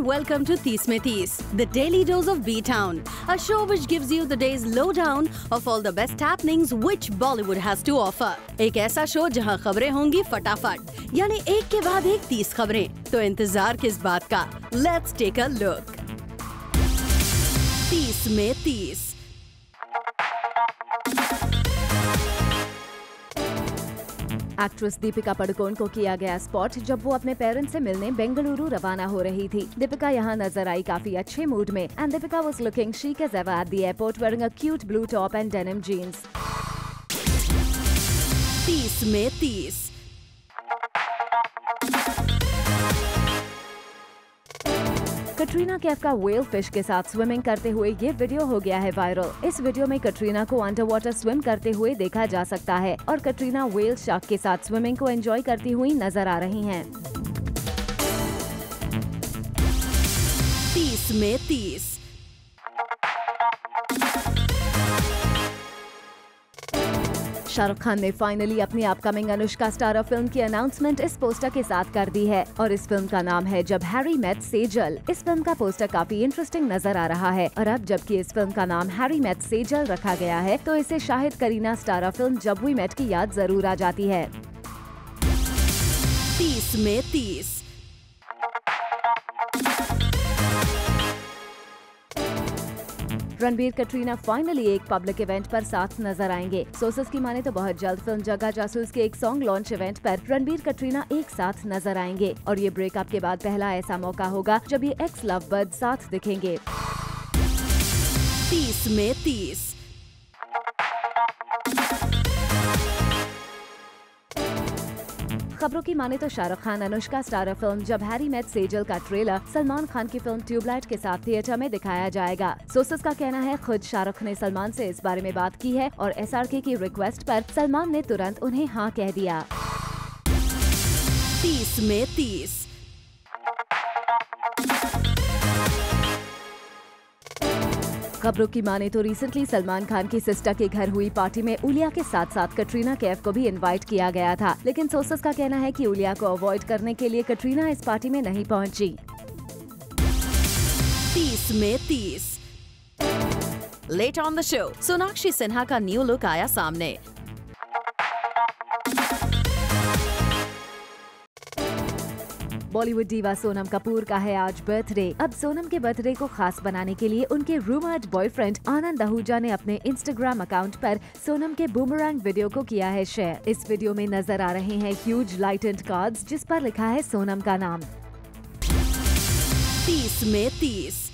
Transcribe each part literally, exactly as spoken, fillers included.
and welcome to Tees mein Tees, the daily dose of B-Town, a show which gives you the day's lowdown of all the best happenings which Bollywood has to offer. एक ऐसा show जहां खबरें होंगी फटाफट, यानी एक के बाद एक तीस खबरें, तो इंतजार किस बात का? Let's take a look. Tees mein Tees. Actress Deepika Padukone को किया गया स्पॉट जब वो अपने पेरेंट्स से मिलने बेंगलुरु रवाना हो रही थी. दीपिका यहाँ नजर आई काफी अच्छे मूड में. And Deepika was looking chic as ever at the airport wearing a cute blue top and denim jeans. तीस में तीस. कटरीना कैफ का व्हेल फिश के साथ स्विमिंग करते हुए ये वीडियो हो गया है वायरल. इस वीडियो में कटरीना को अंडर वाटर स्विम करते हुए देखा जा सकता है और कटरीना व्हेल शार्क के साथ स्विमिंग को एंजॉय करती हुई नजर आ रही हैं. तीस में तीस. शाहरुख खान ने फाइनली अपनी अपकमिंग अनुष्का स्टारर फिल्म की अनाउंसमेंट इस पोस्टर के साथ कर दी है और इस फिल्म का नाम है जब हैरी मेट सेजल. इस फिल्म का पोस्टर काफी इंटरेस्टिंग नजर आ रहा है और अब जबकि इस फिल्म का नाम हैरी मेट सेजल रखा गया है तो इसे Shahid Kareena starrer film Jab we met की याद जरूर आ जाती है. तीस में तीस. रणबीर कटरीना फाइनली एक पब्लिक इवेंट पर साथ नजर आएंगे. सोर्सेस की माने तो बहुत जल्द फिल्म जग्गा जासूस के एक सॉन्ग लॉन्च इवेंट पर रणबीर कटरीना एक साथ नजर आएंगे और ये ब्रेकअप के बाद पहला ऐसा मौका होगा जब ये एक्स लव बर्ड साथ दिखेंगे. तीस में तीस. खबरों की माने तो Shahrukh Khan Anushka starrer film Jab Harry met Sejal का ट्रेलर सलमान खान की फिल्म ट्यूबलाइट के साथ थिएटर में दिखाया जाएगा. सोर्सेस का कहना है खुद शाहरुख ने सलमान से इस बारे में बात की है और एस आर के की रिक्वेस्ट पर सलमान ने तुरंत उन्हें हाँ कह दिया. तीस में तीस. खबरों की माने तो रिसेंटली सलमान खान की सिस्टर के घर हुई पार्टी में उलिया के साथ साथ कटरीना कैफ को भी इनवाइट किया गया था, लेकिन सोर्सेस का कहना है कि उलिया को अवॉइड करने के लिए कटरीना इस पार्टी में नहीं पहुंची. तीस में तीस. Late on the show Sonakshi Sinha का न्यू लुक आया सामने. बॉलीवुड डीवा सोनम कपूर का है आज बर्थडे. अब सोनम के बर्थडे को खास बनाने के लिए उनके रूमर्ड बॉयफ्रेंड आनंद आहूजा ने अपने इंस्टाग्राम अकाउंट पर सोनम के बूमरैंग वीडियो को किया है शेयर. इस वीडियो में नजर आ रहे हैं ह्यूज लाइटेंड कार्ड्स जिस पर लिखा है सोनम का नाम. तीस में तीस.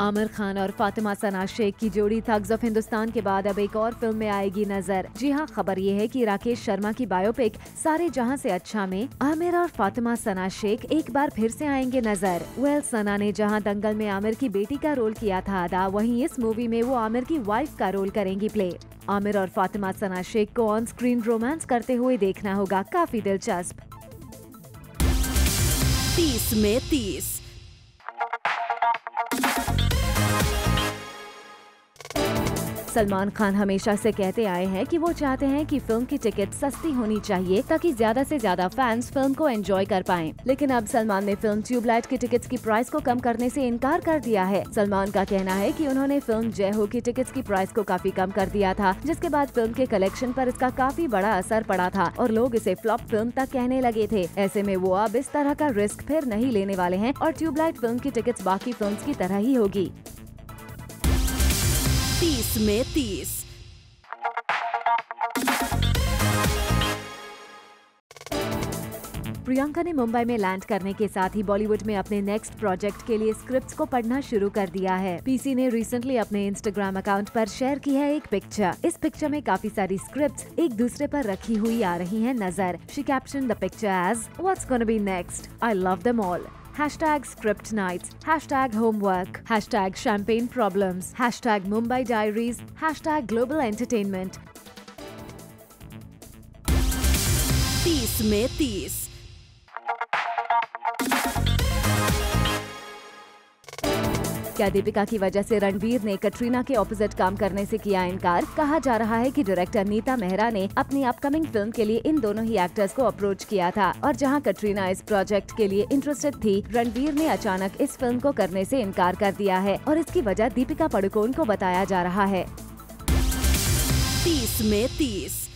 आमिर खान और फातिमा सना शेख की जोड़ी थग्स ऑफ हिंदुस्तान के बाद अब एक और फिल्म में आएगी नजर. जी हाँ, खबर ये है कि राकेश शर्मा की बायोपिक सारे जहां से अच्छा में आमिर और फातिमा सना शेख एक बार फिर से आएंगे नजर. वेल, सना ने जहां दंगल में आमिर की बेटी का रोल किया था अदा, वहीं इस मूवी में वो आमिर की वाइफ का रोल करेंगी प्ले. आमिर और फातिमा सना शेख को ऑन स्क्रीन रोमांस करते हुए देखना होगा, काफी दिलचस्प. तीस में तीस. सलमान खान हमेशा से कहते आए हैं कि वो चाहते हैं कि फिल्म की टिकट सस्ती होनी चाहिए ताकि ज्यादा से ज्यादा फैंस फिल्म को एंजॉय कर पाएं. लेकिन अब सलमान ने फिल्म ट्यूबलाइट की टिकट्स की प्राइस को कम करने से इनकार कर दिया है. सलमान का कहना है कि उन्होंने फिल्म जय हो की टिकट्स की प्राइस को काफी कम कर दिया था, जिसके बाद फिल्म के कलेक्शन पर इसका काफी बड़ा असर पड़ा था और लोग इसे फ्लॉप फिल्म तक कहने लगे थे. ऐसे में वो अब इस तरह का रिस्क फिर नहीं लेने वाले हैं और ट्यूबलाइट फिल्म की टिकट्स बाकी फिल्म की तरह ही होगी. तीस में तीस. प्रियंका ने मुंबई में लैंड करने के साथ ही बॉलीवुड में अपने नेक्स्ट प्रोजेक्ट के लिए स्क्रिप्ट्स को पढ़ना शुरू कर दिया है. पीसी ने रिसेंटली अपने इंस्टाग्राम अकाउंट पर शेयर की है एक पिक्चर. इस पिक्चर में काफी सारी स्क्रिप्ट्स एक दूसरे पर रखी हुई आ रही हैं नजर. She caption the picture as what's gonna be next, I love them all, hashtag script nights, hashtag homework, hashtag champagne problems, hashtag Mumbai Diaries, hashtag global entertainment. तीस में तीस. क्या दीपिका की वजह से रणबीर ने कटरीना के ऑपोजिट काम करने से किया इनकार? कहा जा रहा है कि डायरेक्टर नीता मेहरा ने अपनी अपकमिंग फिल्म के लिए इन दोनों ही एक्टर्स को अप्रोच किया था और जहां कटरीना इस प्रोजेक्ट के लिए इंटरेस्टेड थी, रणबीर ने अचानक इस फिल्म को करने से इनकार कर दिया है और इसकी वजह दीपिका पादुकोण को बताया जा रहा है। तीस में तीस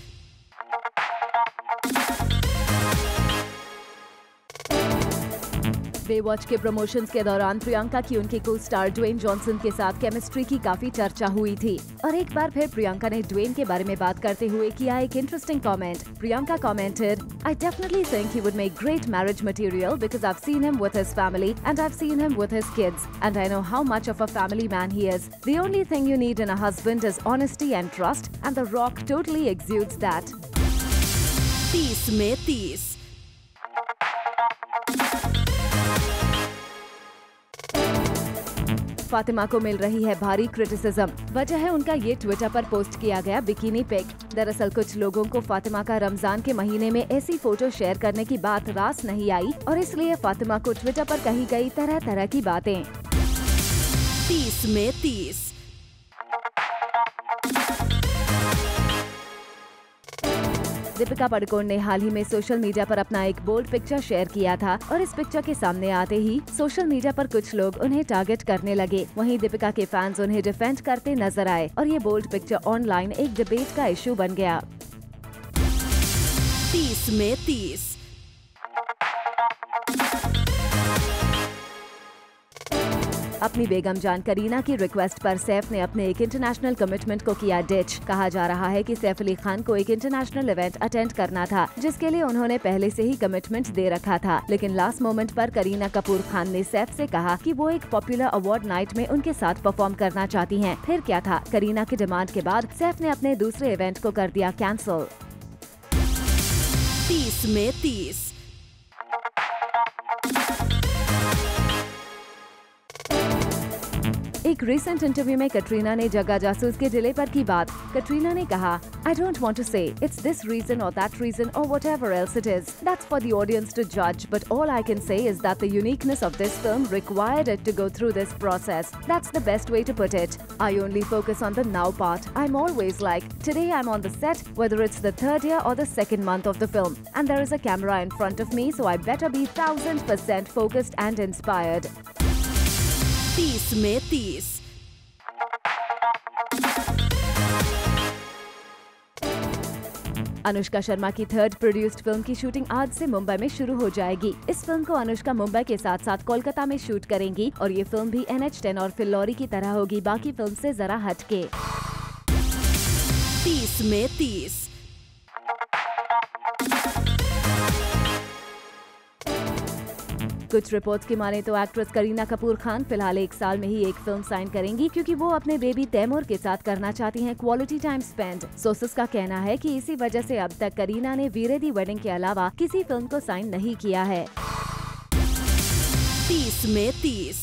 बेवॉच के प्रमोशंस के दौरान प्रियंका की उनके को स्टार ड्वेन जॉनसन के साथ केमिस्ट्री की काफी चर्चा हुई थी और एक बार फिर प्रियंका ने ड्वेन के बारे में बात करते हुए किया एक interesting comment. Priyanka commented, I definitely think he would make great marriage material because I have seen him with his family and I have seen him with his kids and I know how much of a family man he is. The only thing you need in a husband is honesty and trust and the Rock totally exudes that. तीस में तीस फातिमा को मिल रही है भारी criticism. वजह है उनका ये ट्विटर पर पोस्ट किया गया बिकिनी पिक। दरअसल कुछ लोगों को फातिमा का रमजान के महीने में ऐसी फोटो शेयर करने की बात रास नहीं आई और इसलिए फातिमा को ट्विटर पर कही गई तरह तरह की बातें। तीस में तीस दीपिका पादुकोण ने हाल ही में सोशल मीडिया पर अपना एक बोल्ड पिक्चर शेयर किया था और इस पिक्चर के सामने आते ही सोशल मीडिया पर कुछ लोग उन्हें टारगेट करने लगे। वहीं दीपिका के फैंस उन्हें डिफेंड करते नजर आए और ये बोल्ड पिक्चर ऑनलाइन एक डिबेट का इशू बन गया। तीस में तीस अपनी बेगम जान करीना की रिक्वेस्ट पर सैफ ने अपने एक इंटरनेशनल कमिटमेंट को किया डिच। कहा जा रहा है कि सैफ अली खान को एक इंटरनेशनल इवेंट अटेंड करना था जिसके लिए उन्होंने पहले से ही कमिटमेंट दे रखा था, लेकिन लास्ट मोमेंट पर करीना कपूर खान ने सैफ से कहा कि वो एक पॉपुलर अवार्ड नाइट में उनके साथ परफॉर्म करना चाहती हैं। फिर क्या था, करीना की डिमांड के बाद सैफ ने अपने दूसरे इवेंट को कर दिया कैंसल। तीस में तीस एक रिसेंट इंटरव्यू में कटरीना ने जग्गा जासूस के डिले पर की बात। कटरीना ने कहा, I don't want to say it's this reason और दैट रीजन और whatever else it is, that's for the audience to जज, but all I can say is that the uniqueness of this film required it to go through this process, that's the best way to put it. I only focus on the now part, I am always like today I am on the set whether it's the third year और the second month of the film and there is a camera in front of me so I better be thousand percent focused and inspired. तीस में तीस अनुष्का शर्मा की third produced film की shooting आज से मुंबई में शुरू हो जाएगी। इस फिल्म को अनुष्का मुंबई के साथ साथ कोलकाता में शूट करेंगी और ये फिल्म भी एन एच टेन और फिल्लौरी की तरह होगी बाकी फिल्म से जरा हटके। तीस में तीस कुछ रिपोर्ट्स की माने तो एक्ट्रेस करीना कपूर खान फिलहाल एक साल में ही एक फिल्म साइन करेंगी क्योंकि वो अपने बेबी तैमूर के साथ करना चाहती हैं क्वालिटी टाइम स्पेंड। सोर्सेस का कहना है कि इसी वजह से अब तक करीना ने वीरे दी वेडिंग के अलावा किसी फिल्म को साइन नहीं किया है। तीस में तीस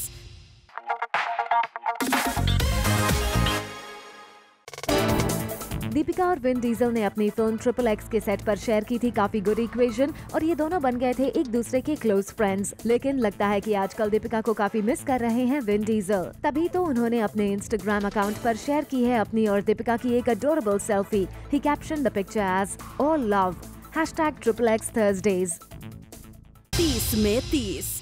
दीपिका और विन डीजल ने अपनी फिल्म ट्रिपल एक्स के सेट पर शेयर की थी काफी गुड इक्वेशन और ये दोनों बन गए थे एक दूसरे के क्लोज फ्रेंड्स। लेकिन लगता है कि आजकल दीपिका को काफी मिस कर रहे हैं विन डीजल, तभी तो उन्होंने अपने इंस्टाग्राम अकाउंट पर शेयर की है अपनी और दीपिका की एक adorable selfie. He caption the picture as all love hashtag triple X Thursdays. तीस में तीस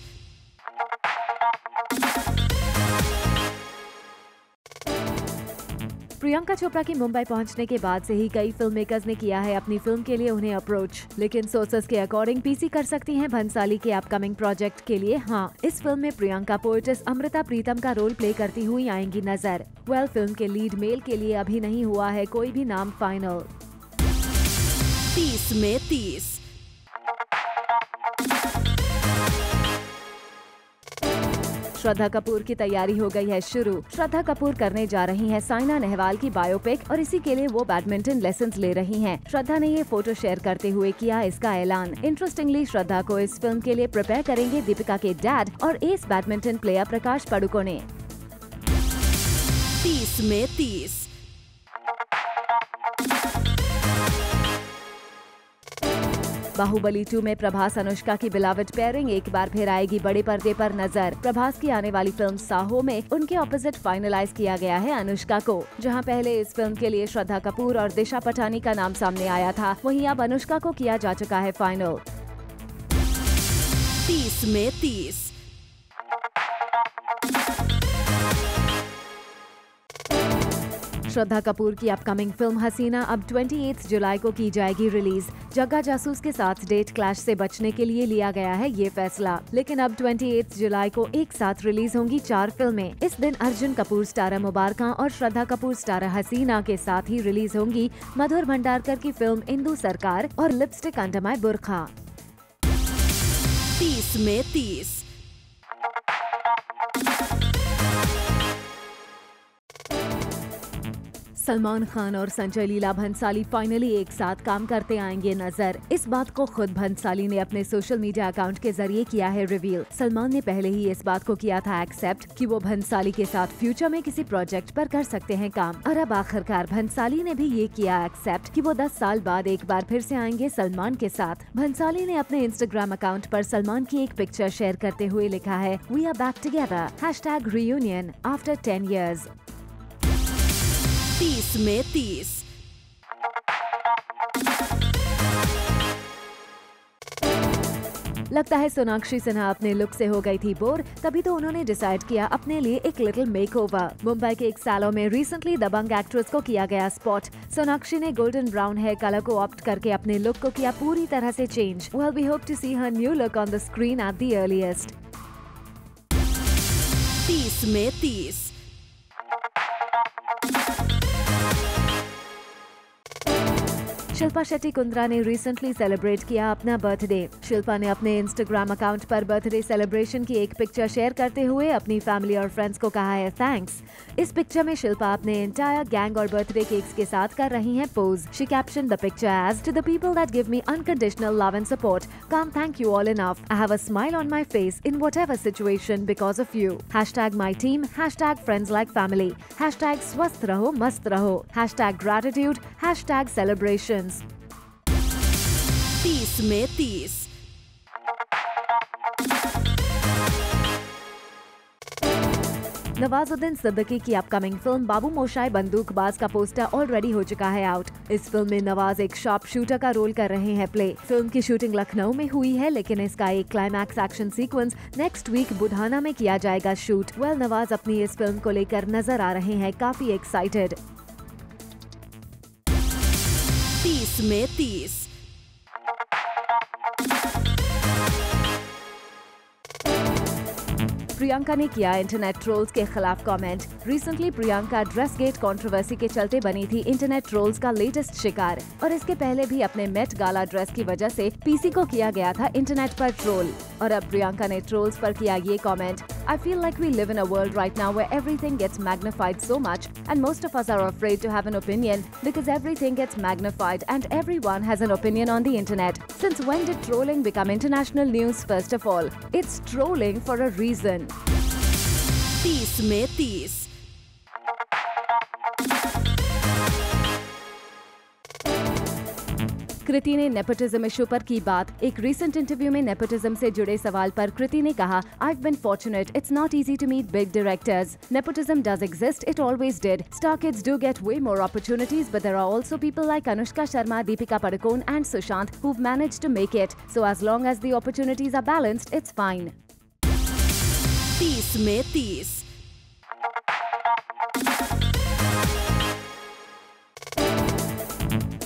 प्रियंका चोपड़ा के मुंबई पहुंचने के बाद से ही कई फिल्म मेकर्स ने किया है अपनी फिल्म के लिए उन्हें अप्रोच, लेकिन सोर्सेस के अकॉर्डिंग पीसी कर सकती हैं भंसाली के अपकमिंग प्रोजेक्ट के लिए। हाँ, इस फिल्म में प्रियंका पोएटिस अमृता प्रीतम का रोल प्ले करती हुई आएंगी नजर। वेल, फिल्म के लीड मेल के लिए अभी नहीं हुआ है कोई भी नाम फाइनल। तीस में तीस श्रद्धा कपूर की तैयारी हो गई है शुरू। श्रद्धा कपूर करने जा रही हैं साइना नेहवाल की बायोपिक और इसी के लिए वो बैडमिंटन लेसन्स ले रही हैं। श्रद्धा ने ये फोटो शेयर करते हुए किया इसका ऐलान। इंटरेस्टिंगली, श्रद्धा को इस फिल्म के लिए प्रिपेयर करेंगे दीपिका के डैड और ace badminton player Prakash Padukone. तीस में तीस बाहुबली टू में प्रभास अनुष्का की बिलावट पेयरिंग एक बार फिर आएगी बड़े पर्दे पर नजर। प्रभास की आने वाली फिल्म साहो में उनके ऑपोजिट फाइनलाइज किया गया है अनुष्का को। जहां पहले इस फिल्म के लिए श्रद्धा कपूर और दिशा पटानी का नाम सामने आया था, वहीं अब अनुष्का को किया जा चुका है फाइनल। तीस में तीस श्रद्धा कपूर की अपकमिंग फिल्म हसीना अब अट्ठाईस जुलाई को की जाएगी रिलीज। जग्गा जासूस के साथ डेट क्लैश से बचने के लिए लिया गया है ये फैसला। लेकिन अब अट्ठाईस जुलाई को एक साथ रिलीज होंगी चार फिल्में। इस दिन अर्जुन कपूर स्टारर मुबारका और श्रद्धा कपूर स्टारर हसीना के साथ ही रिलीज होंगी मधुर भंडारकर की फिल्म इंदू सरकार और लिपस्टिक अंडर माय बुर्खा। तीस में तीस सलमान खान और संजय लीला भंसाली फाइनली एक साथ काम करते आएंगे नजर। इस बात को खुद भंसाली ने अपने सोशल मीडिया अकाउंट के जरिए किया है रिवील। सलमान ने पहले ही इस बात को किया था एक्सेप्ट कि वो भंसाली के साथ फ्यूचर में किसी प्रोजेक्ट पर कर सकते हैं काम, और अब आखिरकार भंसाली ने भी ये किया एक्सेप्ट कि वो दस साल बाद एक बार फिर से आएंगे सलमान के साथ। भंसाली ने अपने इंस्टाग्राम अकाउंट पर सलमान की एक पिक्चर शेयर करते हुए लिखा है, we are back together hashtag reunion after ten years. तीस में तीस लगता है सोनाक्षी सिन्हा अपने लुक से हो गई थी बोर, तभी तो उन्होंने डिसाइड किया अपने लिए एक लिटिल मेकओवर। मुंबई के एक सैलून में रिसेंटली दबंग एक्ट्रेस को किया गया स्पॉट। सोनाक्षी ने गोल्डन ब्राउन हेयर कलर को ऑप्ट करके अपने लुक को किया पूरी तरह से change. Well we hope to see her new look on the screen at the earliest. तीस में तीस शिल्पा शेट्टी कुंद्रा ने रिसेंटली सेलिब्रेट किया अपना बर्थडे। शिल्पा ने अपने इंस्टाग्राम अकाउंट पर बर्थडे सेलिब्रेशन की एक पिक्चर शेयर करते हुए अपनी फैमिली और फ्रेंड्स को कहा है थैंक्स। इस पिक्चर में शिल्पा अपने एंटायर गैंग और बर्थडे केक्स के साथ कर रही हैं pose. She caption the picture as to the people that give me unconditional love and support, can't thank you all enough, I have a smile on my face in whatever situation because of you, hashtag my team, hashtag friends like family, hashtag स्वस्थ रहो मस्त रहो, hashtag gratitude, hashtag celebration. तीस में तीस नवाजुद्दीन सिद्दीकी की upcoming film बाबू मोशाय बंदूकबाज का poster already हो चुका है आउट। इस फिल्म में नवाज एक शार्प शूटर का रोल कर रहे हैं प्ले। फिल्म की शूटिंग लखनऊ में हुई है, लेकिन इसका एक climax action sequence next week Budhana में किया जाएगा शूट। वेल नवाज अपनी इस फिल्म को लेकर नजर आ रहे हैं काफी एक्साइटेड। तीस में तीस प्रियंका ने किया इंटरनेट ट्रोल्स के खिलाफ comment. Recently Priyanka dress gate controversy के चलते बनी थी इंटरनेट ट्रोल्स का लेटेस्ट शिकार, और इसके पहले भी अपने मेट गाला ड्रेस की वजह से पीसी को किया गया था इंटरनेट पर ट्रोल, और अब प्रियंका ने ट्रोल्स पर किया ये comment, I feel like we live in a world right now where everything gets magnified so much and most of us are afraid to have an opinion because everything gets magnified and everyone has an opinion on the internet. Since when did trolling become international news? First of all it's trolling for a reason. तीस में तीस कृति ने nepotism issue पर की बात। एक recent interview में nepotism से जुड़े सवाल पर कृति ने कहा, I've been fortunate. It's not easy to meet big directors. Nepotism does exist. It always did. Star kids do get way more opportunities, but there are also people like Anushka Sharma, Deepika Padukone, and Sushant who've managed to make it. So as long as the opportunities are balanced, it's fine. तीस में तीस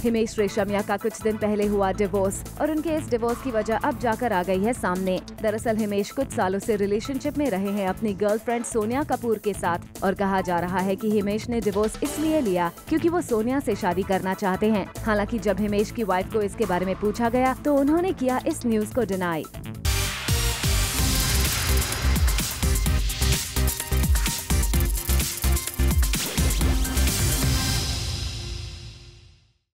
हिमेश रेशमिया का कुछ दिन पहले हुआ divorce, और उनके इस डिवोर्स की वजह अब जाकर आ गई है सामने। दरअसल हिमेश कुछ सालों से रिलेशनशिप में रहे हैं अपनी गर्लफ्रेंड सोनिया कपूर के साथ, और कहा जा रहा है कि हिमेश ने डिवोर्स इसलिए लिया क्योंकि वो सोनिया से शादी करना चाहते हैं। हालांकि जब हिमेश की वाइफ को इसके बारे में पूछा गया तो उन्होंने किया इस न्यूज को डिनाई।